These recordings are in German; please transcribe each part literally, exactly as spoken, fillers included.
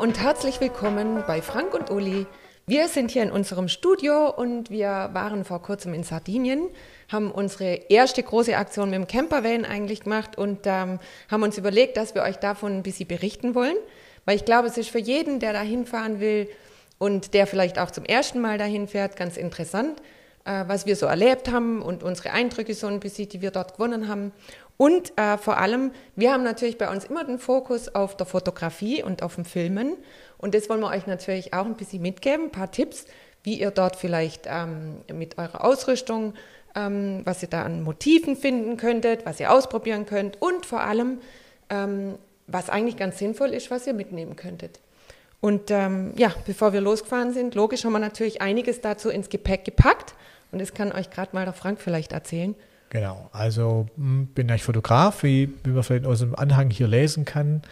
und herzlich willkommen bei Frank und Uli. Wir sind hier in unserem Studio und wir waren vor kurzem in Sardinien, haben unsere erste große Aktion mit dem Campervan eigentlich gemacht und ähm, haben uns überlegt, dass wir euch davon ein bisschen berichten wollen, weil ich glaube, es ist für jeden, der da hinfahren will und der vielleicht auch zum ersten Mal dahin fährt, ganz interessant, äh, was wir so erlebt haben und unsere Eindrücke so ein bisschen, die wir dort gewonnen haben. Und äh, vor allem, wir haben natürlich bei uns immer den Fokus auf der Fotografie und auf dem Filmen. Und das wollen wir euch natürlich auch ein bisschen mitgeben, ein paar Tipps, wie ihr dort vielleicht ähm, mit eurer Ausrüstung, ähm, was ihr da an Motiven finden könntet, was ihr ausprobieren könnt und vor allem, ähm, was eigentlich ganz sinnvoll ist, was ihr mitnehmen könntet. Und ähm, ja, bevor wir losgefahren sind, logisch haben wir natürlich einiges dazu ins Gepäck gepackt. Und das kann euch gerade mal der Frank vielleicht erzählen. Genau, also bin ich Fotograf, wie, wie man vielleicht aus dem Anhang hier lesen kann.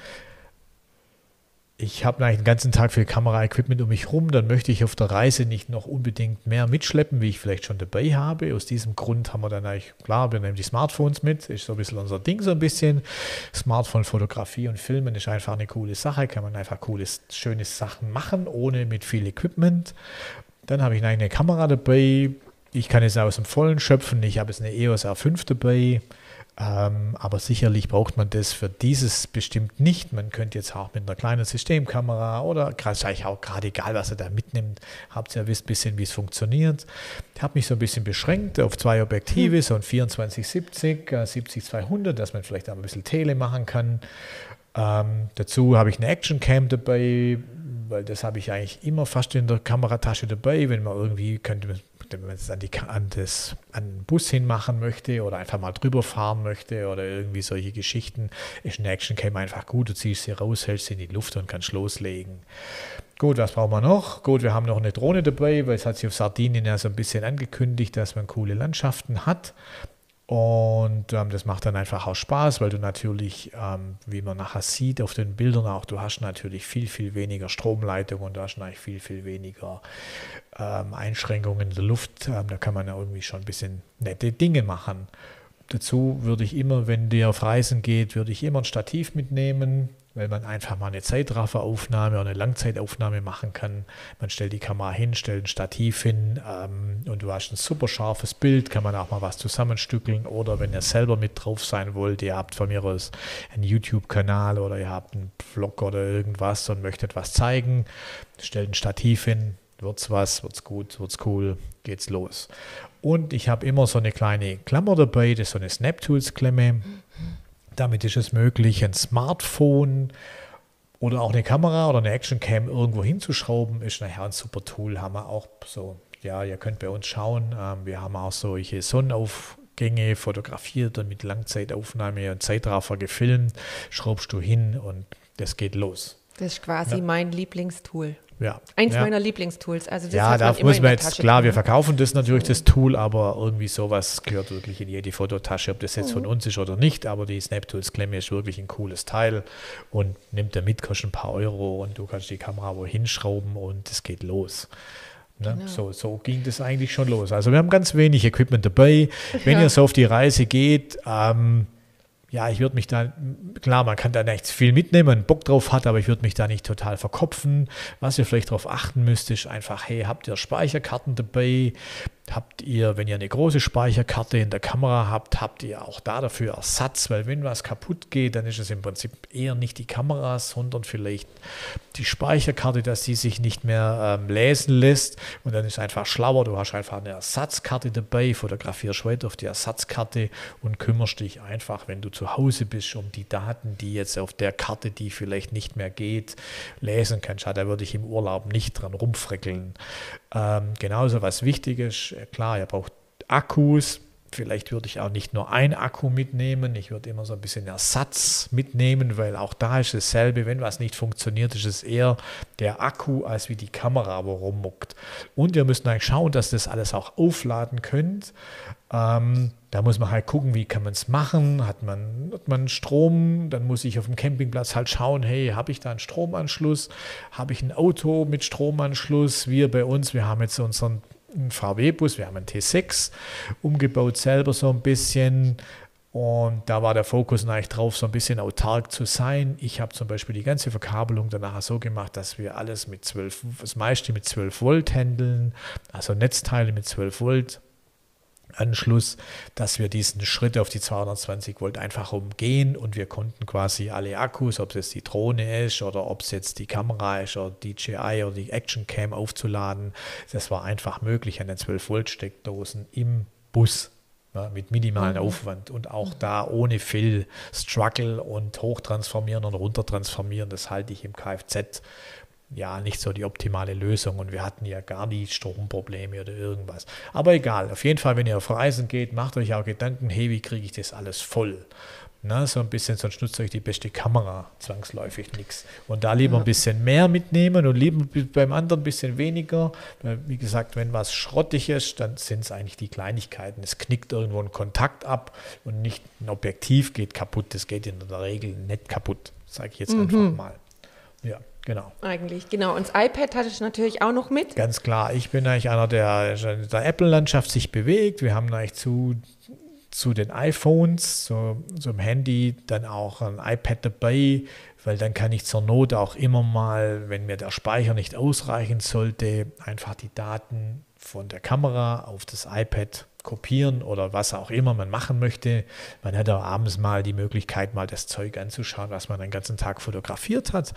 Ich habe eigentlich den ganzen Tag viel Kameraequipment um mich rum, dann möchte ich auf der Reise nicht noch unbedingt mehr mitschleppen, wie ich vielleicht schon dabei habe. Aus diesem Grund haben wir dann eigentlich, klar, wir nehmen die Smartphones mit, ist so ein bisschen unser Ding so ein bisschen. Smartphone-Fotografie und Filmen ist einfach eine coole Sache, kann man einfach coole, schöne Sachen machen, ohne mit viel Equipment. Dann habe ich eigentlich eine Kamera dabei. Ich kann es aus dem Vollen schöpfen, ich habe jetzt eine E O S R fünf dabei, ähm, aber sicherlich braucht man das für dieses bestimmt nicht. Man könnte jetzt auch mit einer kleinen Systemkamera oder gerade auch gerade egal, was ihr da mitnimmt, habt ihr ja wisst ein bisschen, wie es funktioniert. Ich habe mich so ein bisschen beschränkt auf zwei Objektive, so ein vierundzwanzig siebzig, siebzig zweihundert, dass man vielleicht auch ein bisschen Tele machen kann. Ähm, dazu habe ich eine Actioncam dabei, weil das habe ich eigentlich immer fast in der Kameratasche dabei, wenn man irgendwie könnte man wenn man es an, die, an, das, an den Bus hinmachen möchte oder einfach mal drüber fahren möchte oder irgendwie solche Geschichten, ist eine Actioncam einfach gut, du ziehst sie raus, hältst sie in die Luft und kannst loslegen. Gut, was brauchen wir noch? Gut, wir haben noch eine Drohne dabei, weil es hat sich auf Sardinien ja so ein bisschen angekündigt, dass man coole Landschaften hat. Und ähm, das macht dann einfach auch Spaß, weil du natürlich, ähm, wie man nachher sieht auf den Bildern auch, du hast natürlich viel, viel weniger Stromleitung und du hast natürlich viel, viel weniger ähm, Einschränkungen in der Luft. Ähm, da kann man ja irgendwie schon ein bisschen nette Dinge machen. Dazu würde ich immer, wenn ihr auf Reisen geht, würde ich immer ein Stativ mitnehmen, weil man einfach mal eine Zeitrafferaufnahme oder eine Langzeitaufnahme machen kann. Man stellt die Kamera hin, stellt ein Stativ hin ähm, und du hast ein super scharfes Bild, kann man auch mal was zusammenstückeln oder wenn ihr selber mit drauf sein wollt, ihr habt von mir aus einen YouTube-Kanal oder ihr habt einen Vlog oder irgendwas und möchtet was zeigen, stellt ein Stativ hin, wird's was, wird's gut, wird's cool, geht's los. Und ich habe immer so eine kleine Klammer dabei, das ist so eine Snaptools Klemme. Mhm. Damit ist es möglich, ein Smartphone oder auch eine Kamera oder eine Actioncam irgendwo hinzuschrauben, ist nachher ein super Tool, haben wir auch so, ja, ihr könnt bei uns schauen, wir haben auch solche Sonnenaufgänge fotografiert und mit Langzeitaufnahme und Zeitraffer gefilmt, schraubst du hin und das geht los. Das ist quasi ja. Mein Lieblingstool. Ja, Eins ja. meiner Lieblingstools. Also das ja, da muss man jetzt, Tasche klar, wir verkaufen das natürlich, das Tool, aber irgendwie sowas gehört wirklich in jede Fototasche, ob das jetzt mhm. von uns ist oder nicht, aber die Snaptools-Klemme ist wirklich ein cooles Teil und nimmt da mit, kostet ein paar Euro und du kannst die Kamera wohin schrauben und es geht los. Ne? Genau. So, so ging das eigentlich schon los. Also wir haben ganz wenig Equipment dabei. Wenn ja. ihr so auf die Reise geht, ähm, ja, ich würde mich da, klar, man kann da nicht viel mitnehmen, einen Bock drauf hat, aber ich würde mich da nicht total verkopfen. Was ihr vielleicht darauf achten müsst, ist einfach, hey, habt ihr Speicherkarten dabei? Habt ihr, wenn ihr eine große Speicherkarte in der Kamera habt, habt ihr auch da dafür Ersatz, weil wenn was kaputt geht, dann ist es im Prinzip eher nicht die Kamera, sondern vielleicht die Speicherkarte, dass sie sich nicht mehr ähm, lesen lässt und dann ist einfach schlauer, du hast einfach eine Ersatzkarte dabei, fotografierst weiter auf die Ersatzkarte und kümmerst dich einfach, wenn du zu Hause bist, um die Daten, die jetzt auf der Karte, die vielleicht nicht mehr geht, lesen kannst. Ja, da würde ich im Urlaub nicht dran rumfrickeln. Ähm, genauso was wichtig ist, klar, ihr braucht Akkus. Vielleicht würde ich auch nicht nur einen Akku mitnehmen, ich würde immer so ein bisschen Ersatz mitnehmen, weil auch da ist dasselbe, wenn was nicht funktioniert, ist es eher der Akku, als wie die Kamera, wo rummuckt. Und ihr müsst eigentlich schauen, dass das alles auch aufladen könnt. Ähm, da muss man halt gucken, wie kann man es machen, hat man, hat man Strom, dann muss ich auf dem Campingplatz halt schauen, hey, habe ich da einen Stromanschluss, habe ich ein Auto mit Stromanschluss, wir bei uns, wir haben jetzt unseren ein V W-Bus, wir haben einen T sechs umgebaut selber so ein bisschen, Und da war der Fokus eigentlich drauf, so ein bisschen autark zu sein. Ich habe zum Beispiel die ganze Verkabelung danach so gemacht, dass wir alles mit zwölf, das meiste mit zwölf Volt handeln, also Netzteile mit zwölf Volt Anschluss, dass wir diesen Schritt auf die zweihundertzwanzig Volt einfach umgehen, und wir konnten quasi alle Akkus, ob es jetzt die Drohne ist oder ob es jetzt die Kamera ist oder D J I oder die Actioncam aufzuladen, das war einfach möglich an den zwölf Volt Steckdosen im Bus. Ja, mit minimalem Aufwand und auch da ohne viel Struggle und hochtransformieren und runtertransformieren, das halte ich im Kfz ja nicht so die optimale Lösung, und wir hatten ja gar nie Stromprobleme oder irgendwas. Aber egal, auf jeden Fall, wenn ihr auf Reisen geht, macht euch auch Gedanken, hey, wie kriege ich das alles voll? Na, so ein bisschen, sonst nutzt euch die beste Kamera zwangsläufig nichts. Und da lieber ja. ein bisschen mehr mitnehmen und lieber beim anderen ein bisschen weniger. Weil, wie gesagt, wenn was schrottig ist, dann sind es eigentlich die Kleinigkeiten. Es knickt irgendwo ein Kontakt ab und nicht ein Objektiv geht kaputt. Das geht in der Regel nicht kaputt, sage ich jetzt mhm. einfach mal. Ja. Genau. Eigentlich, genau. Und das iPad hatte ich natürlich auch noch mit. Ganz klar. Ich bin eigentlich einer, der in der Apple-Landschaft sich bewegt. Wir haben eigentlich zu, zu den iPhones, so, zum Handy, dann auch ein iPad dabei, weil dann kann ich zur Not auch immer mal, wenn mir der Speicher nicht ausreichen sollte, einfach die Daten von der Kamera auf das iPad kopieren oder was auch immer man machen möchte. Man hat auch abends mal die Möglichkeit, mal das Zeug anzuschauen, was man den ganzen Tag fotografiert hat.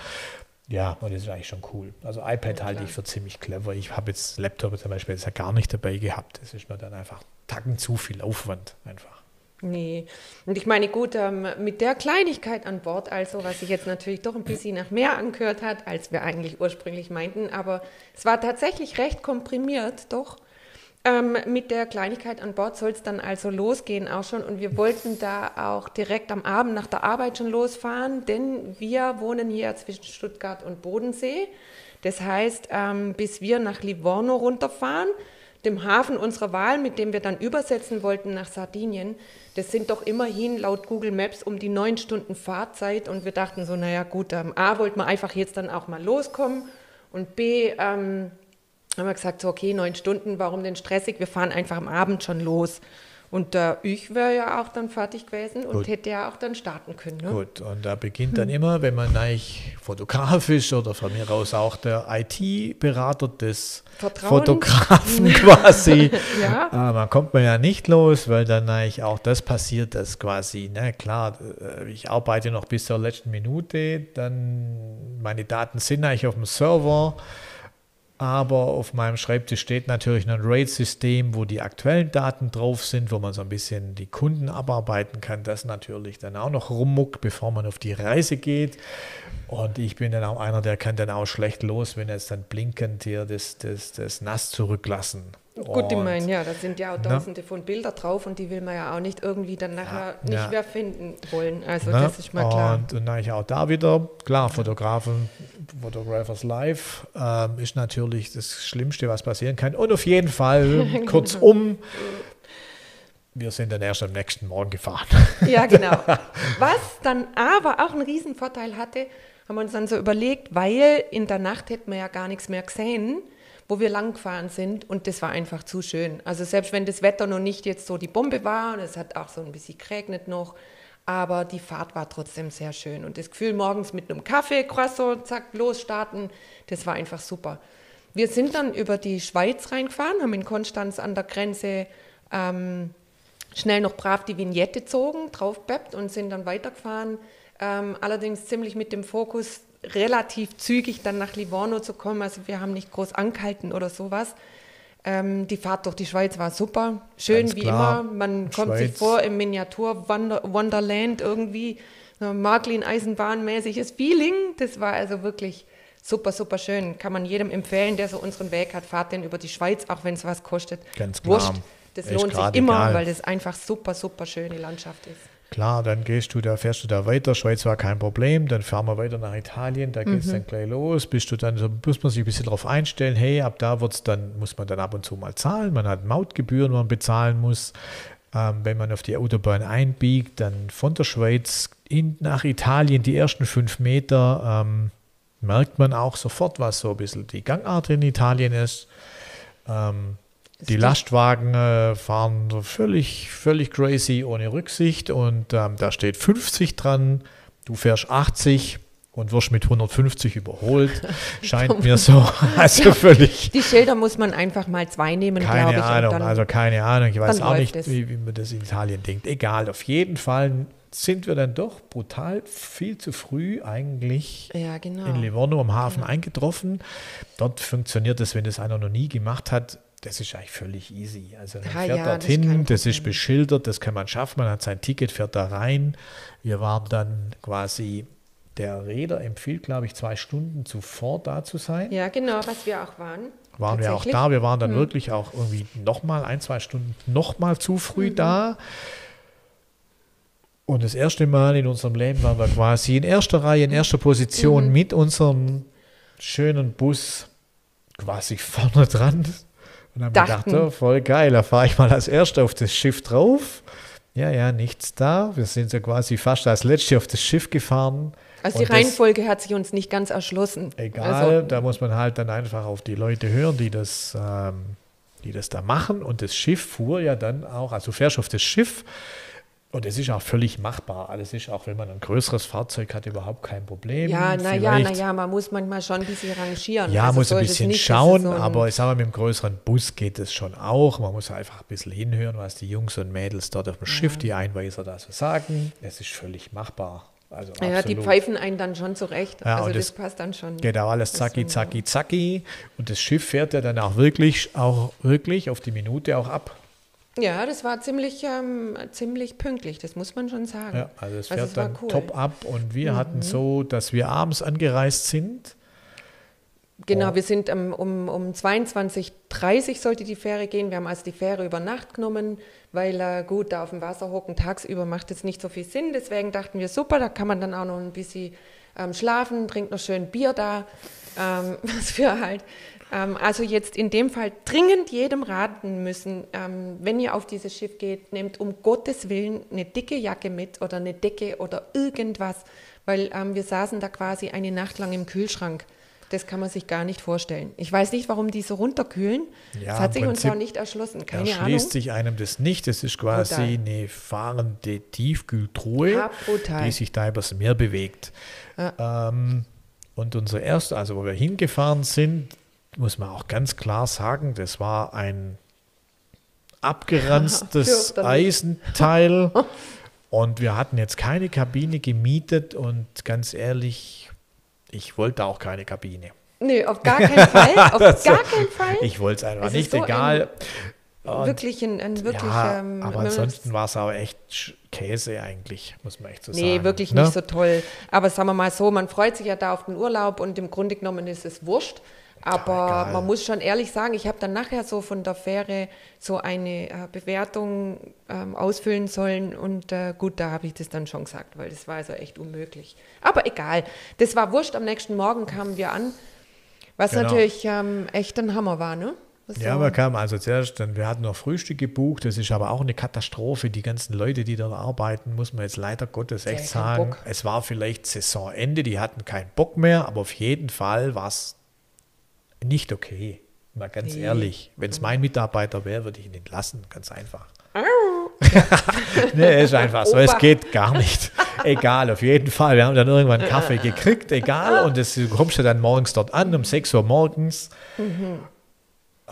Ja, und das ist eigentlich schon cool. Also iPad ja, halte ich für ziemlich clever. Ich habe jetzt Laptop zum Beispiel jetzt ja gar nicht dabei gehabt. Das ist mir dann einfach Tacken zu viel Aufwand einfach. Nee, und ich meine, gut, ähm, mit der Kleinigkeit an Bord, also was sich jetzt natürlich doch ein bisschen nach mehr angehört hat, als wir eigentlich ursprünglich meinten, aber es war tatsächlich recht komprimiert, doch. Ähm, mit der Kleinigkeit an Bord soll es dann also losgehen auch schon, und wir wollten da auch direkt am Abend nach der Arbeit schon losfahren, denn wir wohnen hier zwischen Stuttgart und Bodensee. Das heißt, ähm, bis wir nach Livorno runterfahren, dem Hafen unserer Wahl, mit dem wir dann übersetzen wollten nach Sardinien, das sind doch immerhin laut Google Maps um die neun Stunden Fahrzeit, und wir dachten so, naja gut, ähm, A, wollten wir einfach jetzt dann auch mal loskommen, und B, ähm, haben wir gesagt, so okay, neun Stunden, warum denn stressig? Wir fahren einfach am Abend schon los. Und äh, ich wäre ja auch dann fertig gewesen und Gut. hätte ja auch dann starten können. Ne? Gut, und da beginnt dann immer, wenn man eigentlich fotografisch oder von mir aus auch der I T-Berater des Vertrauen. Fotografen quasi, ja. äh, man kommt man ja nicht los, weil dann eigentlich auch das passiert, dass quasi, na klar, ich arbeite noch bis zur letzten Minute, dann meine Daten sind eigentlich auf dem Server, aber auf meinem Schreibtisch steht natürlich ein RAID-System, wo die aktuellen Daten drauf sind, wo man so ein bisschen die Kunden abarbeiten kann, das natürlich dann auch noch rummuckt, bevor man auf die Reise geht. Und ich bin dann auch einer, der kann dann auch schlecht los, wenn jetzt dann blinkend hier das, das, das Nass zurücklassen. Gut, und, ich meine, ja, da sind ja auch tausende ne? von Bildern drauf, und die will man ja auch nicht irgendwie dann nachher ja, nicht ja. mehr finden wollen. Also ne? das ist mal klar. Und, und dann auch da wieder, klar, Fotografen, Photographers Life ähm, ist natürlich das Schlimmste, was passieren kann. Und auf jeden Fall, kurzum, wir sind dann erst am nächsten Morgen gefahren. Ja, genau. Was dann aber auch einen riesen Vorteil hatte, haben wir uns dann so überlegt, weil in der Nacht hätten wir ja gar nichts mehr gesehen, wo wir lang gefahren sind, und das war einfach zu schön. Also selbst wenn das Wetter noch nicht jetzt so die Bombe war, und es hat auch so ein bisschen geregnet noch, aber die Fahrt war trotzdem sehr schön. Und das Gefühl, morgens mit einem Kaffee, Croissant, zack, losstarten, das war einfach super. Wir sind dann über die Schweiz reingefahren, haben in Konstanz an der Grenze ähm, schnell noch brav die Vignette gezogen, draufbeppt, und sind dann weitergefahren, ähm, allerdings ziemlich mit dem Fokus, relativ zügig dann nach Livorno zu kommen. Also wir haben nicht groß angehalten oder sowas. Ähm, die Fahrt durch die Schweiz war super. Schön Ganz wie klar. immer. Man kommt Schweiz. sich vor im Miniatur-Wonderland irgendwie. Märklin-Eisenbahn-mäßiges Feeling. Das war also wirklich super, super schön. Kann man jedem empfehlen, der so unseren Weg hat. Fahrt denn über die Schweiz, auch wenn es was kostet. Ganz klar. Wurscht. Das ist lohnt sich immer, egal. weil das einfach super, super schöne Landschaft ist. Klar, dann gehst du da, fährst du da weiter, Schweiz war kein Problem, dann fahren wir weiter nach Italien, da geht es mhm. dann gleich los, bist du dann, so muss man sich ein bisschen drauf einstellen, hey, ab da wird's dann, muss man dann ab und zu mal zahlen, man hat Mautgebühren, die man bezahlen muss, ähm, wenn man auf die Autobahn einbiegt, dann von der Schweiz in, nach Italien die ersten fünf Meter, ähm, merkt man auch sofort, was so ein bisschen die Gangart in Italien ist, ähm, Die Lastwagen äh, fahren so völlig, völlig crazy ohne Rücksicht und ähm, da steht fünfzig dran, du fährst achtzig und wirst mit hundertfünfzig überholt, scheint mir so, also ja, völlig. Die Schilder muss man einfach mal zwei nehmen, glaube ich. Keine Ahnung, dann, also keine Ahnung, ich weiß auch nicht, wie, wie man das in Italien denkt. Egal, auf jeden Fall sind wir dann doch brutal viel zu früh eigentlich ja, genau. in Livorno am Hafen ja. eingetroffen. Dort funktioniert das, wenn das einer noch nie gemacht hat, das ist eigentlich völlig easy. Also man ah, fährt ja, dorthin, das, das ist beschildert, das kann man schaffen, man hat sein Ticket, fährt da rein. Wir waren dann quasi, der Reeder empfiehlt, glaube ich, zwei Stunden zuvor da zu sein. Ja, genau, was wir auch waren. Waren wir auch da, wir waren dann hm. wirklich auch irgendwie nochmal ein, zwei Stunden nochmal zu früh mhm. da. Und das erste Mal in unserem Leben waren wir quasi in erster Reihe, in erster Position mhm. mit unserem schönen Bus quasi vorne dran. Und dann haben wir gedacht, oh, voll geil, da fahre ich mal als Erster auf das Schiff drauf. Ja, ja, nichts da. Wir sind ja quasi fast als Letzte auf das Schiff gefahren. Also und die Reihenfolge das, hat sich uns nicht ganz erschlossen. Egal, also, da muss man halt dann einfach auf die Leute hören, die das, ähm, die das da machen. Und das Schiff fuhr ja dann auch, also fährst auf das Schiff. Und es ist auch völlig machbar. Alles ist auch, wenn man ein größeres Fahrzeug hat, überhaupt kein Problem. Ja, naja, naja, man muss manchmal schon ein bisschen rangieren. Ja, also muss ein bisschen nicht, schauen, so ein aber ich sage mal, mit einem größeren Bus geht es schon auch. Man muss einfach ein bisschen hinhören, was die Jungs und Mädels dort auf dem ja. Schiff, die Einweiser da so sagen. Es ist völlig machbar. Also ja, absolut. Die pfeifen einen dann schon zurecht. Ja, also das, das passt dann schon. Genau, alles zacki, zacki, zacki. Und das Schiff fährt ja dann auch wirklich, auch wirklich auf die Minute auch ab. Ja, das war ziemlich, ähm, ziemlich pünktlich, das muss man schon sagen. Ja, also es fährt also es dann cool. top ab und wir mhm. hatten so, dass wir abends angereist sind. Genau, oh. wir sind um, um, um zweiundzwanzig Uhr dreißig sollte die Fähre gehen. Wir haben also die Fähre über Nacht genommen, weil äh, gut, da auf dem Wasser hocken tagsüber macht jetzt nicht so viel Sinn. Deswegen dachten wir, super, da kann man dann auch noch ein bisschen ähm, schlafen, trinkt noch schön Bier da, ähm, was wir halt... Also jetzt in dem Fall dringend jedem raten müssen, wenn ihr auf dieses Schiff geht, nehmt um Gottes Willen eine dicke Jacke mit oder eine Decke oder irgendwas, weil wir saßen da quasi eine Nacht lang im Kühlschrank. Das kann man sich gar nicht vorstellen. Ich weiß nicht, warum die so runterkühlen. Ja, das hat sich Prinzip uns auch nicht erschlossen. Keine Ahnung. Erschließt sich einem das nicht. Das ist quasi brutal. Eine fahrende Tiefkühltruhe, ja, die sich da übers Meer bewegt. Ah. Ähm, und unser erster, also wo wir hingefahren sind, muss man auch ganz klar sagen, das war ein abgeranztes Eisenteil und wir hatten jetzt keine Kabine gemietet und ganz ehrlich, ich wollte auch keine Kabine. Nö, auf gar keinen Fall, auf das, gar keinen Fall. Ich wollte es einfach nicht, so egal. Und wirklich ein, ein wirklich, ja, ähm, aber ansonsten war es auch echt Käse eigentlich, muss man echt so nee, sagen. Nee, wirklich ne? nicht so toll. Aber sagen wir mal so, man freut sich ja da auf den Urlaub und im Grunde genommen ist es wurscht. Aber ja, man muss schon ehrlich sagen, ich habe dann nachher so von der Fähre so eine äh, Bewertung ähm, ausfüllen sollen und äh, gut, da habe ich das dann schon gesagt, weil das war also echt unmöglich. Aber egal, das war wurscht, am nächsten Morgen kamen wir an, was genau. natürlich ähm, echt ein Hammer war, ne? So. Ja, wir kamen also zuerst, dann, wir hatten noch Frühstück gebucht, das ist aber auch eine Katastrophe, die ganzen Leute, die da arbeiten, muss man jetzt leider Gottes echt ja, sagen, Bock. Es war vielleicht Saisonende, die hatten keinen Bock mehr, aber auf jeden Fall war es nicht okay, mal ganz nee. ehrlich. Wenn es mein Mitarbeiter wäre, würde ich ihn entlassen, ganz einfach. Nee, ist einfach so, es geht gar nicht. Egal, auf jeden Fall. Wir haben dann irgendwann einen Kaffee gekriegt, egal. Und das, du kommst ja dann morgens dort an, um sechs Uhr morgens. Mhm.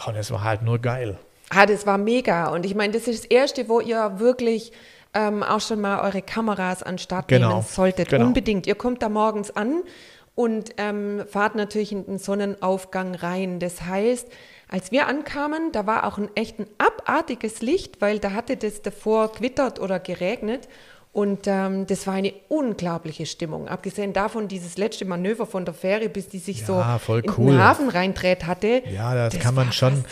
Und es war halt nur geil. Ah, das war mega. Und ich meine, das ist das Erste, wo ihr wirklich ähm, auch schon mal eure Kameras an den Start genau. nehmen solltet. Genau. Unbedingt. Ihr kommt da morgens an. Und ähm, fahrt natürlich in den Sonnenaufgang rein. Das heißt, als wir ankamen, da war auch ein echt ein abartiges Licht, weil da hatte das davor gewittert oder geregnet. Und ähm, das war eine unglaubliche Stimmung. Abgesehen davon, dieses letzte Manöver von der Fähre, bis die sich ja, so in den cool. Hafen reindreht hatte. Ja, das, das kann man schon.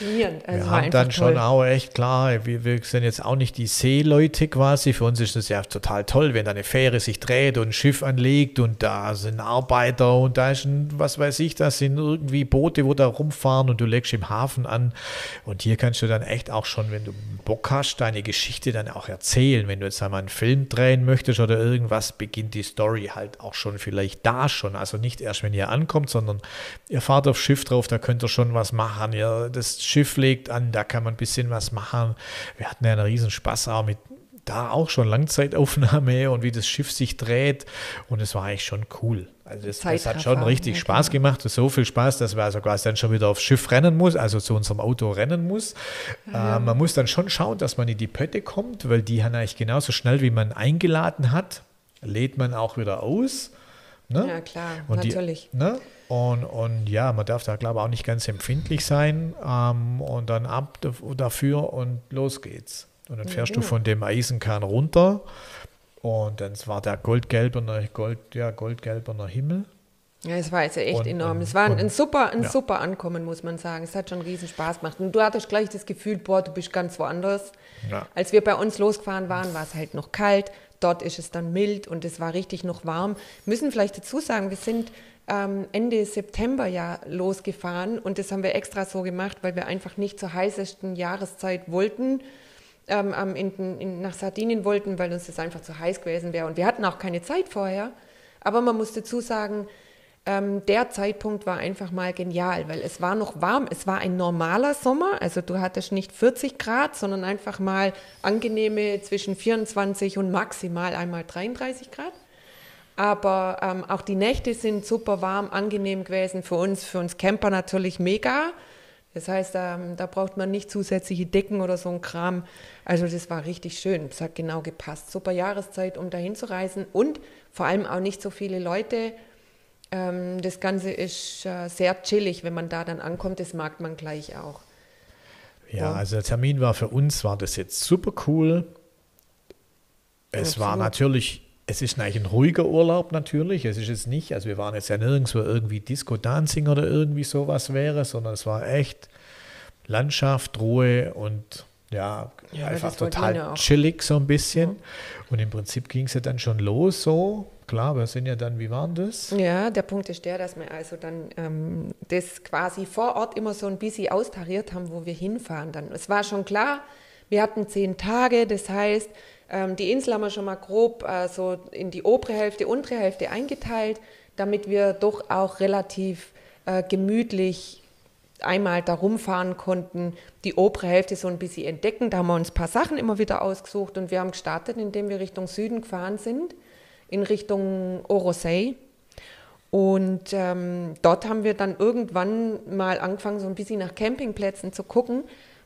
Also wir haben dann schon toll. Auch echt klar, wir, wir sind jetzt auch nicht die Seeleute quasi. Für uns ist das ja total toll, wenn da eine Fähre sich dreht und ein Schiff anlegt und da sind Arbeiter und da ist ein, was weiß ich, da sind irgendwie Boote, wo da rumfahren und du legst im Hafen an. Und hier kannst du dann echt auch schon, wenn du Bock hast, deine Geschichte dann auch erzählen. Wenn du jetzt einmal einen Film drehst, rein möchtest oder irgendwas, beginnt die Story halt auch schon vielleicht da schon. Also nicht erst, wenn ihr ankommt, sondern ihr fahrt aufs Schiff drauf, da könnt ihr schon was machen. Ihr, das Schiff legt an, da kann man ein bisschen was machen. Wir hatten ja einen riesen Spaß auch mit da auch schon Langzeitaufnahme und wie das Schiff sich dreht, und es war eigentlich schon cool. Also das, das hat schon richtig ja, Spaß genau. gemacht, so viel Spaß, dass man sogar also dann schon wieder aufs Schiff rennen muss, also zu unserem Auto rennen muss. Ja. Äh, man muss dann schon schauen, dass man in die Pötte kommt, weil die haben eigentlich genauso schnell, wie man eingeladen hat, lädt man auch wieder aus. Ne? Ja, klar, und natürlich. Die, ne? und, und ja, man darf da, glaube ich, auch nicht ganz empfindlich sein, ähm, und dann ab dafür und los geht's. Und dann fährst ja, genau. du von dem Eisenkahn runter, und dann war der goldgelberner, Gold, ja, goldgelberner Himmel. Ja, es war also echt und, enorm. Es war ein, und, ein, super, ein ja. super Ankommen, muss man sagen. Es hat schon riesen Spaß gemacht. Und du hattest gleich das Gefühl, boah, du bist ganz woanders. Ja. Als wir bei uns losgefahren waren, war es halt noch kalt. Dort ist es dann mild und es war richtig noch warm. Wir müssen vielleicht dazu sagen, wir sind ähm, Ende September ja losgefahren. Und das haben wir extra so gemacht, weil wir einfach nicht zur heißesten Jahreszeit wollten. Ähm, in, in, nach Sardinien wollten, weil uns das einfach zu heiß gewesen wäre. Und wir hatten auch keine Zeit vorher. Aber man muss dazu sagen, ähm, der Zeitpunkt war einfach mal genial, weil es war noch warm. Es war ein normaler Sommer. Also du hattest nicht vierzig Grad, sondern einfach mal angenehme zwischen vierundzwanzig und maximal einmal dreiunddreißig Grad. Aber ähm, auch die Nächte sind super warm, angenehm gewesen für uns. Für uns Camper natürlich mega. Das heißt, da, da braucht man nicht zusätzliche Decken oder so ein Kram. Also das war richtig schön. Das hat genau gepasst. Super Jahreszeit, um dahin zu reisen, und vor allem auch nicht so viele Leute. Das Ganze ist sehr chillig, wenn man da dann ankommt. Das mag man gleich auch. Ja, also der Termin war für uns, war das jetzt super cool. Es Absolut. war natürlich... Es ist eigentlich ein ruhiger Urlaub natürlich, es ist jetzt nicht, also wir waren jetzt ja nirgendwo irgendwie Disco-Dancing oder irgendwie sowas wäre, sondern es war echt Landschaft, Ruhe und ja, ja einfach total chillig so ein bisschen. Ja. Und im Prinzip ging es ja dann schon los so, klar, wir sind ja dann, wie waren das? Ja, der Punkt ist der, dass wir also dann ähm, das quasi vor Ort immer so ein bisschen austariert haben, wo wir hinfahren dann. Es war schon klar, wir hatten zehn Tage, das heißt, die Insel haben wir schon mal grob äh, so in die obere Hälfte, untere Hälfte eingeteilt, damit wir doch auch relativ äh, gemütlich einmal da rumfahren konnten, die obere Hälfte so ein bisschen entdecken. Da haben wir uns ein paar Sachen immer wieder ausgesucht, und wir haben gestartet, indem wir Richtung Süden gefahren sind, in Richtung Orosei. Und ähm, dort haben wir dann irgendwann mal angefangen, so ein bisschen nach Campingplätzen zu gucken.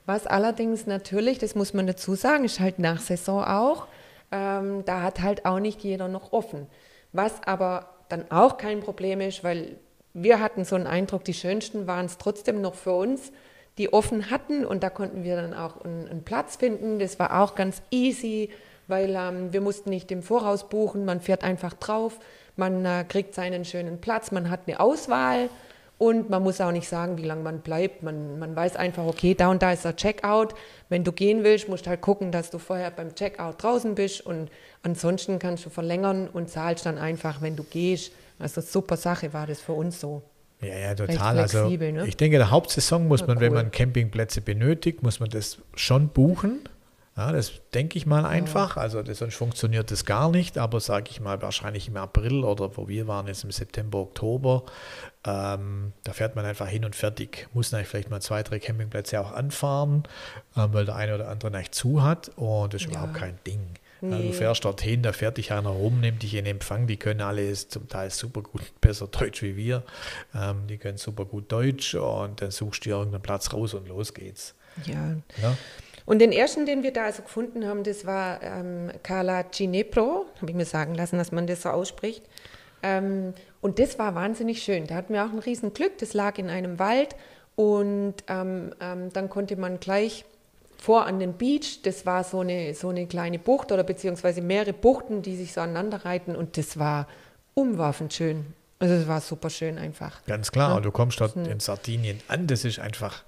Was allerdings natürlich, das muss man dazu sagen, ist halt nach Saison auch, ähm, da hat halt auch nicht jeder noch offen. Was aber dann auch kein Problem ist, weil wir hatten so einen Eindruck, die schönsten waren es trotzdem noch für uns, die offen hatten, und da konnten wir dann auch einen, einen Platz finden. Das war auch ganz easy, weil ähm, wir mussten nicht im Voraus buchen, man fährt einfach drauf, man äh, kriegt seinen schönen Platz, man hat eine Auswahl. Und man muss auch nicht sagen, wie lange man bleibt. Man, man weiß einfach, okay, da und da ist der Checkout. Wenn du gehen willst, musst du halt gucken, dass du vorher beim Checkout draußen bist. Und ansonsten kannst du verlängern und zahlst dann einfach, wenn du gehst. Also super Sache war das für uns so. Ja, ja, total. Also ne? Ich denke, in der Hauptsaison muss ja, man, cool. wenn man Campingplätze benötigt, muss man das schon buchen. Ja, das denke ich mal einfach, also das, sonst funktioniert das gar nicht, aber sage ich mal wahrscheinlich im April oder wo wir waren jetzt im September, Oktober, ähm, da fährt man einfach hin und fertig, muss natürlich vielleicht mal zwei, drei Campingplätze auch anfahren, ähm, weil der eine oder andere nicht zu hat, und das ist ja. überhaupt kein Ding. Nee. Du fährst dorthin, da fährt dich einer rum, nimmt dich in Empfang, die können alle zum Teil super gut, besser Deutsch wie wir, ähm, die können super gut Deutsch, und dann suchst du dir irgendeinen Platz raus und los geht's. Ja. ja? Und den ersten, den wir da also gefunden haben, das war ähm, Cala Ginepro, habe ich mir sagen lassen, dass man das so ausspricht. Ähm, und das war wahnsinnig schön. Da hatten wir auch ein riesen Glück. Das lag in einem Wald, und ähm, ähm, dann konnte man gleich vor an den Beach. Das war so eine, so eine kleine Bucht oder beziehungsweise mehrere Buchten, die sich so aneinander reiten, und das war umwerfend schön. Also es war super schön einfach. Ganz klar. Ja. Und du kommst dort in Sardinien an. Das ist einfach...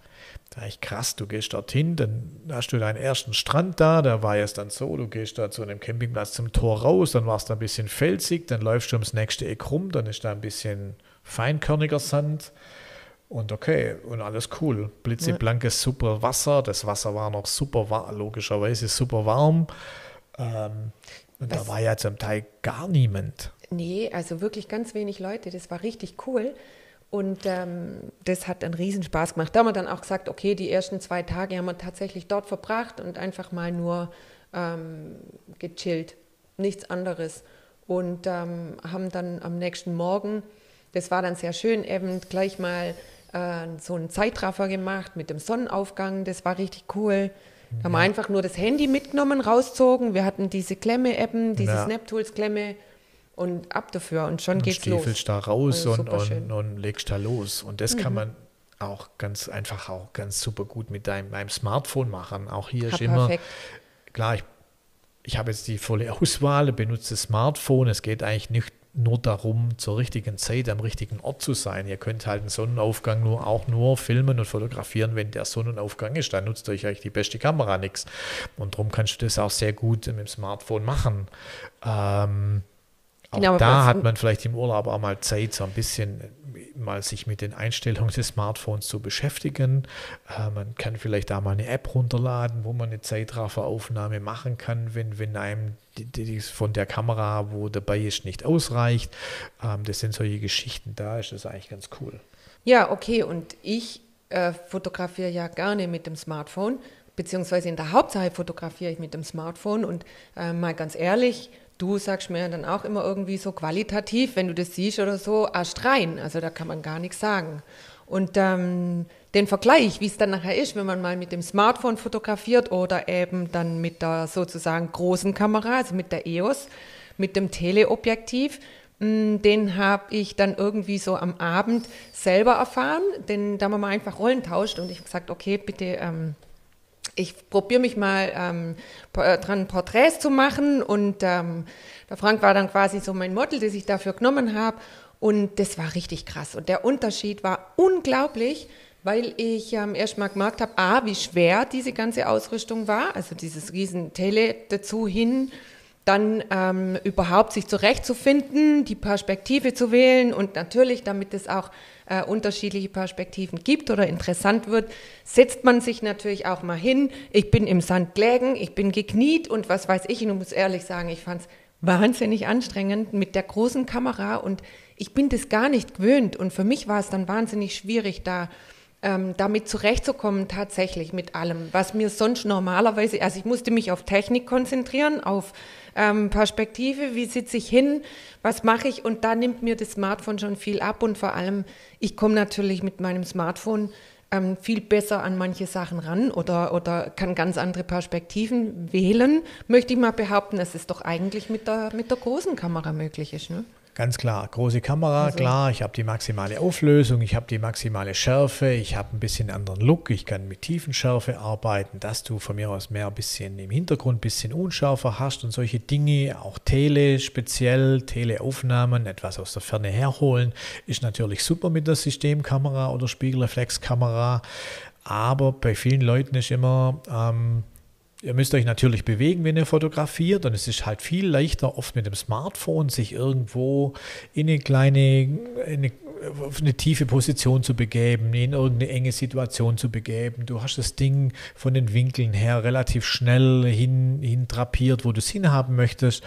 Da echt krass, du gehst dorthin, dann hast du deinen ersten Strand da, da war es dann so, du gehst da zu einem Campingplatz zum Tor raus, dann war es da ein bisschen felsig, dann läufst du ums nächste Eck rum, dann ist da ein bisschen feinkörniger Sand, und okay, und alles cool. Blitzeblankes, super Wasser, das Wasser war noch super warm, logischerweise super warm. Ähm, Und das, da war ja zum Teil gar niemand. Nee, also wirklich ganz wenig Leute. Das war richtig cool. Und ähm, das hat einen Riesenspaß gemacht. Da haben wir dann auch gesagt, okay, die ersten zwei Tage haben wir tatsächlich dort verbracht und einfach mal nur ähm, gechillt, nichts anderes. Und ähm, haben dann am nächsten Morgen, das war dann sehr schön, eben gleich mal äh, so einen Zeitraffer gemacht mit dem Sonnenaufgang. Das war richtig cool. Da haben wir einfach nur das Handy mitgenommen, rauszogen. Wir hatten diese Klemme-Appen, diese ja. Snaptools Klemme. Und ab dafür und schon und geht's los. Du stiefelst da raus und, und, und legst da los. Und das mhm. kann man auch ganz einfach, auch ganz super gut mit deinem, deinem Smartphone machen. Auch hier ja, ist immer, perfekt. Klar, ich, ich habe jetzt die volle Auswahl, benutze das Smartphone. Es geht eigentlich nicht nur darum, zur richtigen Zeit am richtigen Ort zu sein. Ihr könnt halt einen Sonnenaufgang nur auch nur filmen und fotografieren, wenn der Sonnenaufgang ist. Dann nutzt euch eigentlich die beste Kamera nichts. Und darum kannst du das auch sehr gut mit dem Smartphone machen. Ähm, Auch genau, da hat man vielleicht im Urlaub auch mal Zeit, so ein bisschen mal sich mit den Einstellungen des Smartphones zu beschäftigen. Äh, man kann vielleicht da mal eine App runterladen, wo man eine Zeitrafferaufnahme machen kann, wenn, wenn einem die, die von der Kamera, wo dabei ist, nicht ausreicht. Ähm, das sind solche Geschichten, da ist das eigentlich ganz cool. Ja, okay, und ich äh, fotografiere ja gerne mit dem Smartphone, beziehungsweise in der Hauptsache fotografiere ich mit dem Smartphone und äh, mal ganz ehrlich, du sagst mir dann auch immer irgendwie so qualitativ, wenn du das siehst oder so, erst rein. Also da kann man gar nichts sagen. Und ähm, den Vergleich, wie es dann nachher ist, wenn man mal mit dem Smartphone fotografiert oder eben dann mit der sozusagen großen Kamera, also mit der E O S, mit dem Teleobjektiv, mh, den habe ich dann irgendwie so am Abend selber erfahren. Denn da haben wir mal einfach Rollen tauscht und ich habe gesagt, okay, bitte... Ähm, Ich probiere mich mal ähm, dran, Porträts zu machen und ähm, der Frank war dann quasi so mein Model, das ich dafür genommen habe und das war richtig krass und der Unterschied war unglaublich, weil ich ähm, erst mal gemerkt habe, A, wie schwer diese ganze Ausrüstung war, also dieses riesen Tele dazu hin, dann ähm, überhaupt sich zurechtzufinden, die Perspektive zu wählen und natürlich, damit es auch äh, unterschiedliche Perspektiven gibt oder interessant wird, setzt man sich natürlich auch mal hin. Ich bin im Sand gelegen, ich bin gekniet und was weiß ich. Und ich muss ehrlich sagen, ich fand es wahnsinnig anstrengend mit der großen Kamera und ich bin das gar nicht gewöhnt. Und für mich war es dann wahnsinnig schwierig, da ähm, damit zurechtzukommen, tatsächlich mit allem, was mir sonst normalerweise, also ich musste mich auf Technik konzentrieren, auf Perspektive, wie sitze ich hin, was mache ich und da nimmt mir das Smartphone schon viel ab und vor allem, ich komme natürlich mit meinem Smartphone ähm, viel besser an manche Sachen ran oder, oder kann ganz andere Perspektiven wählen, möchte ich mal behaupten, dass es doch eigentlich mit der, mit der großen Kamera möglich ist, ne? Ganz klar, große Kamera, also. Klar, ich habe die maximale Auflösung, ich habe die maximale Schärfe, ich habe ein bisschen anderen Look, ich kann mit Tiefenschärfe arbeiten, dass du von mir aus mehr ein bisschen im Hintergrund ein bisschen unschärfer hast und solche Dinge, auch Tele speziell, Teleaufnahmen, etwas aus der Ferne herholen, ist natürlich super mit der Systemkamera oder Spiegelreflexkamera, aber bei vielen Leuten ist immer... Ähm, Ihr müsst euch natürlich bewegen, wenn ihr fotografiert und es ist halt viel leichter, oft mit dem Smartphone sich irgendwo in eine kleine, in eine, eine tiefe Position zu begeben, in irgendeine enge Situation zu begeben. Du hast das Ding von den Winkeln her relativ schnell hin, hin drapiert, wo du es hinhaben möchtest.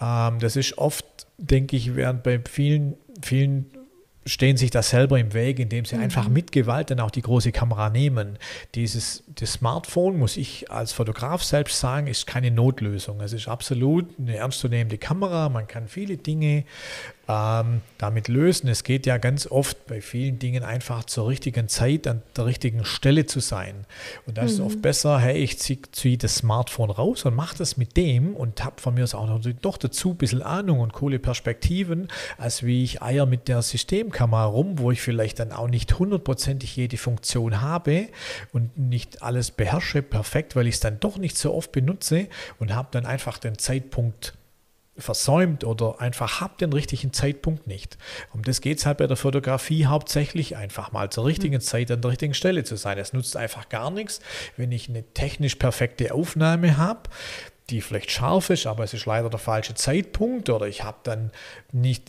Ähm, das ist oft, denke ich, während bei vielen, vielen stehen sich das selber im Weg, indem sie mhm. einfach mit Gewalt dann auch die große Kamera nehmen. Dieses das Smartphone, muss ich als Fotograf selbst sagen, ist keine Notlösung. Es ist absolut eine ernstzunehmende Kamera. Man kann viele Dinge ähm, damit lösen. Es geht ja ganz oft bei vielen Dingen einfach zur richtigen Zeit an der richtigen Stelle zu sein. Und da mhm. ist es oft besser, hey, ich ziehe zieh das Smartphone raus und mache das mit dem und habe von mir aus auch noch, noch dazu ein bisschen Ahnung und coole Perspektiven, als wie ich eier mit der Systemkamera rum, wo ich vielleicht dann auch nicht hundertprozentig jede Funktion habe und nicht alles beherrsche perfekt, weil ich es dann doch nicht so oft benutze und habe dann einfach den Zeitpunkt versäumt oder einfach habe den richtigen Zeitpunkt nicht. Um das geht es halt bei der Fotografie hauptsächlich, einfach mal zur richtigen Zeit an der richtigen Stelle zu sein. Es nutzt einfach gar nichts, wenn ich eine technisch perfekte Aufnahme habe, die vielleicht scharf ist, aber es ist leider der falsche Zeitpunkt oder ich habe dann nicht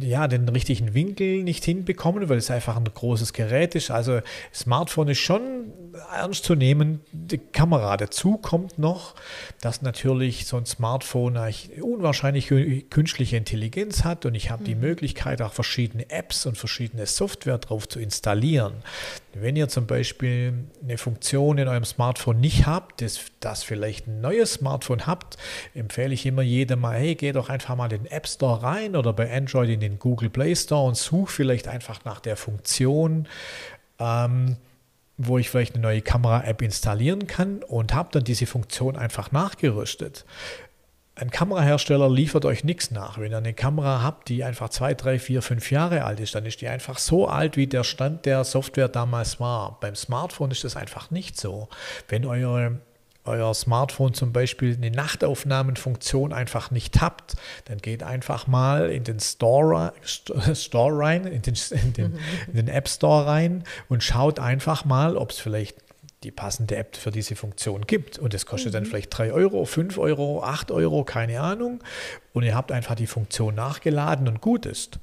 ja, den richtigen Winkel nicht hinbekommen, weil es einfach ein großes Gerät ist. Also Smartphone ist schon ernst zu nehmen. Die Kamera dazu kommt noch, dass natürlich so ein Smartphone unwahrscheinlich künstliche Intelligenz hat und ich habe die Möglichkeit, auch verschiedene Apps und verschiedene Software drauf zu installieren. Wenn ihr zum Beispiel eine Funktion in eurem Smartphone nicht habt, das, das vielleicht ein neues Smartphone habt, empfehle ich immer jedem mal, hey, geh doch einfach mal in den App Store rein oder bei Android in den Google Play Store und such vielleicht einfach nach der Funktion, ähm, wo ich vielleicht eine neue Kamera-App installieren kann und habe dann diese Funktion einfach nachgerüstet. Ein Kamerahersteller liefert euch nichts nach. Wenn ihr eine Kamera habt, die einfach zwei, drei, vier, fünf Jahre alt ist, dann ist die einfach so alt, wie der Stand der Software damals war. Beim Smartphone ist das einfach nicht so. Wenn eure, euer Smartphone zum Beispiel eine Nachtaufnahmenfunktion einfach nicht habt, dann geht einfach mal in den Store, Store rein, in den, in den, in den App Store rein und schaut einfach mal, ob es vielleicht die passende App für diese Funktion gibt. Und das kostet mhm. dann vielleicht drei Euro, fünf Euro, acht Euro, keine Ahnung. Und ihr habt einfach die Funktion nachgeladen und gut ist.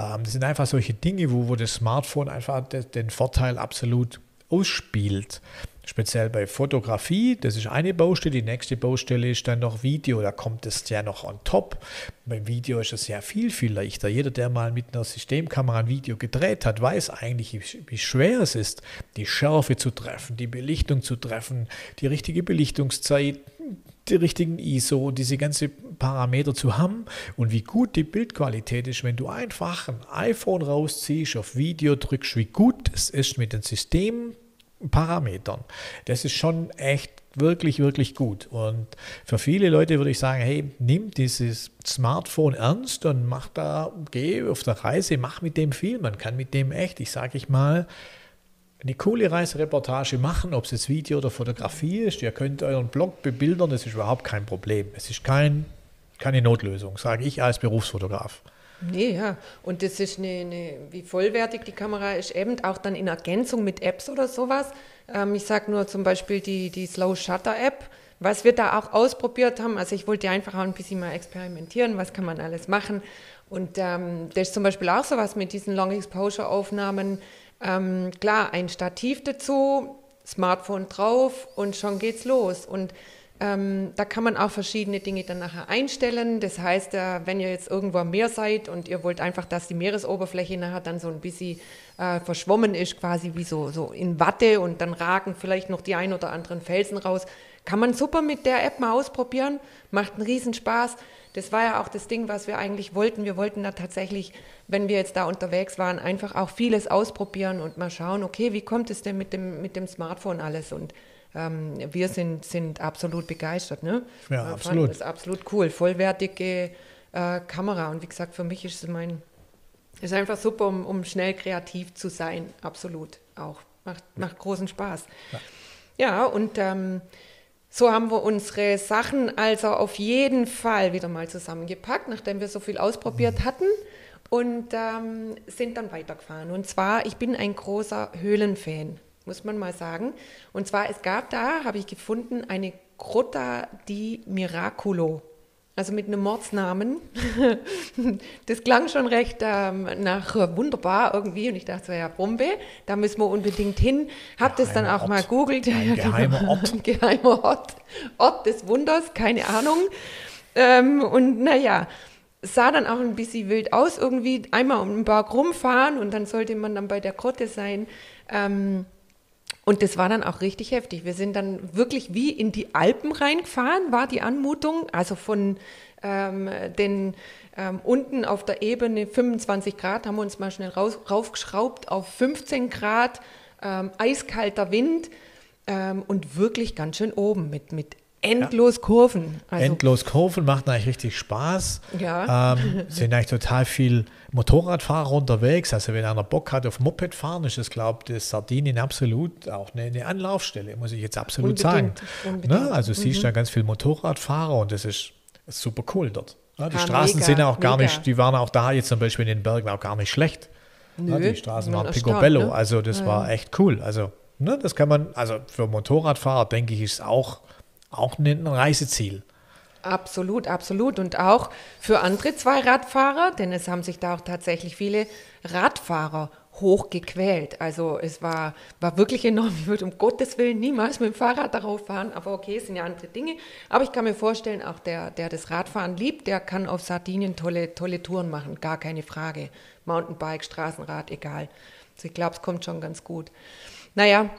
Ähm, das sind einfach solche Dinge, wo, wo das Smartphone einfach de, den Vorteil absolut ausspielt. Speziell bei Fotografie, das ist eine Baustelle, die nächste Baustelle ist dann noch Video, da kommt es ja noch on top. Beim Video ist es ja viel, viel leichter. Jeder, der mal mit einer Systemkamera ein Video gedreht hat, weiß eigentlich, wie schwer es ist, die Schärfe zu treffen, die Belichtung zu treffen, die richtige Belichtungszeit, die richtigen I S O, diese ganzen Parameter zu haben und wie gut die Bildqualität ist, wenn du einfach ein iPhone rausziehst, auf Video drückst, wie gut es ist mit den Systemen, Parametern. Das ist schon echt wirklich, wirklich gut. Und für viele Leute würde ich sagen, hey, nimm dieses Smartphone ernst und mach da, geh auf der Reise, mach mit dem viel. Man kann mit dem echt, ich sage ich mal, eine coole Reisereportage machen, ob es jetzt Video oder Fotografie ist. Ihr könnt euren Blog bebildern, das ist überhaupt kein Problem. Es ist kein, keine Notlösung, sage ich als Berufsfotograf. Nee, ja. Und das ist eine, eine, wie vollwertig die Kamera ist, eben auch dann in Ergänzung mit Apps oder sowas. Ähm, ich sage nur zum Beispiel die, die Slow Shutter App, was wir da auch ausprobiert haben. Also ich wollte einfach auch ein bisschen mal experimentieren, was kann man alles machen. Und ähm, das ist zum Beispiel auch sowas mit diesen Long Exposure Aufnahmen. Ähm, klar, ein Stativ dazu, Smartphone drauf und schon geht's los. Und Ähm, da kann man auch verschiedene Dinge dann nachher einstellen. Das heißt, äh, wenn ihr jetzt irgendwo am Meer seid und ihr wollt einfach, dass die Meeresoberfläche nachher dann so ein bisschen äh, verschwommen ist, quasi wie so, so in Watte und dann ragen vielleicht noch die ein oder anderen Felsen raus, kann man super mit der App mal ausprobieren, macht einen Riesenspaß. Das war ja auch das Ding, was wir eigentlich wollten. Wir wollten da tatsächlich, wenn wir jetzt da unterwegs waren, einfach auch vieles ausprobieren und mal schauen, okay, wie kommt es denn mit dem, mit dem Smartphone alles und wir sind, sind absolut begeistert. Ne? Ja, wir absolut. Das ist absolut cool. Vollwertige äh, Kamera. Und wie gesagt, für mich ist es mein, ist einfach super, um, um schnell kreativ zu sein. Absolut auch. Macht, macht großen Spaß. Ja, ja und ähm, so haben wir unsere Sachen also auf jeden Fall wieder mal zusammengepackt, nachdem wir so viel ausprobiert mhm. hatten. Und ähm, sind dann weitergefahren. Und zwar, ich bin ein großer Höhlenfan. Muss man mal sagen. Und zwar, es gab da, habe ich gefunden, eine Grotta di Miracolo. Also mit einem Mordsnamen. Das klang schon recht ähm, nach wunderbar irgendwie. Und ich dachte so, ja, Bombe, da müssen wir unbedingt hin. Hab das dann auch Ort. mal googelt. Ein geheimer Ort. Ein geheimer Ort. Ort des Wunders, keine Ahnung. Ähm, und naja, sah dann auch ein bisschen wild aus. Irgendwie einmal um den Berg rumfahren und dann sollte man dann bei der Grotte sein. Ähm, Und das war dann auch richtig heftig. Wir sind dann wirklich wie in die Alpen reingefahren, war die Anmutung. Also von ähm, den ähm, unten auf der Ebene fünfundzwanzig Grad haben wir uns mal schnell raus, raufgeschraubt auf fünfzehn Grad, ähm, eiskalter Wind ähm, und wirklich ganz schön oben mit, mit endlos Kurven. Also endlos Kurven macht eigentlich richtig Spaß. Ja. Ähm, sind eigentlich total viel Motorradfahrer unterwegs. Also wenn einer Bock hat auf Moped fahren, ist das, glaube ich, das Sardinien absolut auch eine, eine Anlaufstelle, muss ich jetzt absolut unbedingt. sagen. Unbedingt. Ne? Also mhm. siehst du da ganz viele Motorradfahrer und das ist, ist super cool dort. Ja, die ah, Straßen mega, sind auch gar mega. nicht, die waren auch da jetzt zum Beispiel in den Bergen auch gar nicht schlecht. Nö, ja, die Straßen waren picobello, ne? Also das ja. war echt cool. Also ne, das kann man, also für Motorradfahrer denke ich, ist auch Auch ein Reiseziel. Absolut, absolut. Und auch für andere Zweiradfahrer, denn es haben sich da auch tatsächlich viele Radfahrer hochgequält. Also es war, war wirklich enorm. Ich würde um Gottes Willen niemals mit dem Fahrrad darauf fahren, aber okay, es sind ja andere Dinge. Aber ich kann mir vorstellen, auch der, der das Radfahren liebt, der kann auf Sardinien tolle, tolle Touren machen, gar keine Frage. Mountainbike, Straßenrad, egal. Also ich glaube, es kommt schon ganz gut. Naja,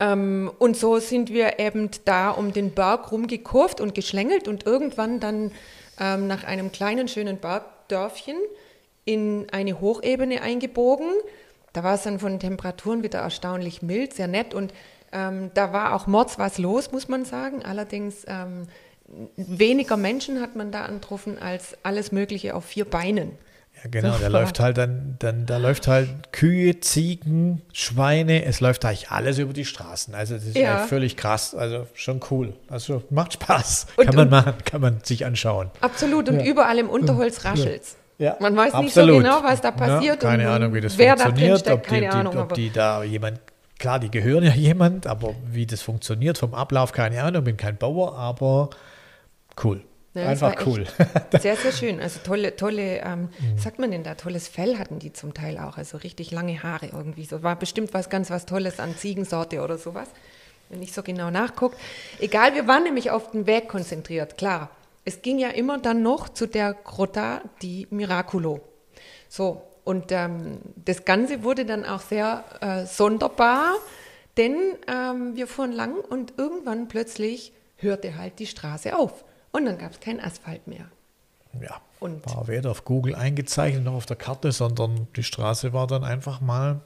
ähm, und so sind wir eben da um den Berg rumgekurvt und geschlängelt und irgendwann dann ähm, nach einem kleinen, schönen Bergdörfchen in eine Hochebene eingebogen. Da war es dann von den Temperaturen wieder erstaunlich mild, sehr nett. Und ähm, da war auch mords was los, muss man sagen. Allerdings ähm, weniger Menschen hat man da angetroffen als alles Mögliche auf vier Beinen. Ja, genau, so, da läuft halt dann, dann, da läuft halt Kühe, Ziegen, Schweine, es läuft eigentlich alles über die Straßen. Also das ist ja eigentlich völlig krass, also schon cool. Also macht Spaß, und, kann man und, machen, kann man sich anschauen. Absolut, und ja, überall im Unterholz raschelt's. Ja. Ja, man weiß absolut nicht so genau, was da passiert. Ja, keine und Ahnung, wie das wer funktioniert, da ob, die, keine die, Ahnung, ob die da jemand, klar, die gehören ja jemand, aber wie das funktioniert vom Ablauf, keine Ahnung, bin kein Bauer, aber cool. Ja, einfach cool. Sehr, sehr schön. Also tolle, tolle, ähm, mhm. sagt man denn da, tolles Fell hatten die zum Teil auch, also richtig lange Haare irgendwie so. War bestimmt was ganz was Tolles an Ziegensorte oder sowas, wenn ich so genau nachgucke. Egal, wir waren nämlich auf den Weg konzentriert, klar. Es ging ja immer dann noch zu der Grotta di Miracoli. So, und ähm, das Ganze wurde dann auch sehr äh, sonderbar, denn ähm, wir fuhren lang und irgendwann plötzlich hörte halt die Straße auf. Und dann gab es keinen Asphalt mehr. Ja, und war weder auf Google eingezeichnet noch auf der Karte, sondern die Straße war dann einfach mal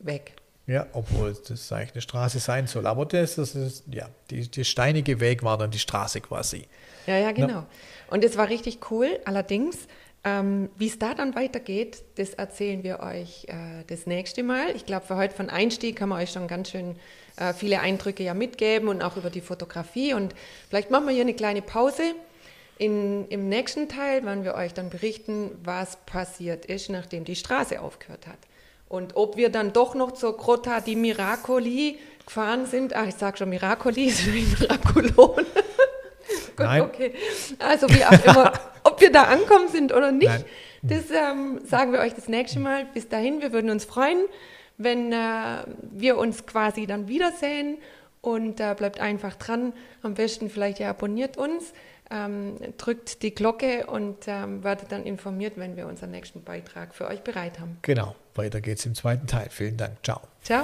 weg. Ja, obwohl das eigentlich eine Straße sein soll. Aber das, das ist, ja, die, der steinige Weg war dann die Straße quasi. Ja, ja, genau. Ja. Und es war richtig cool. Allerdings, ähm, wie es da dann weitergeht, das erzählen wir euch äh, das nächste Mal. Ich glaube, für heute von Einstieg haben wir euch schon ganz schön äh, viele Eindrücke ja mitgeben und auch über die Fotografie. Und vielleicht machen wir hier eine kleine Pause. In, Im nächsten Teil werden wir euch dann berichten, was passiert ist, nachdem die Straße aufgehört hat. Und ob wir dann doch noch zur Grotta di Miracoli gefahren sind. Ach, ich sage schon Miracoli, ist Miracolon. Gut, nein. Okay. Also wie auch immer, ob wir da ankommen sind oder nicht, nein, das ähm, sagen wir euch das nächste Mal. Bis dahin, wir würden uns freuen, wenn äh, wir uns quasi dann wiedersehen. Und äh, bleibt einfach dran. Am besten vielleicht ihr abonniert uns, ähm, drückt die Glocke und ähm, werdet dann informiert, wenn wir unseren nächsten Beitrag für euch bereit haben. Genau, weiter geht's im zweiten Teil. Vielen Dank. Ciao. Ciao.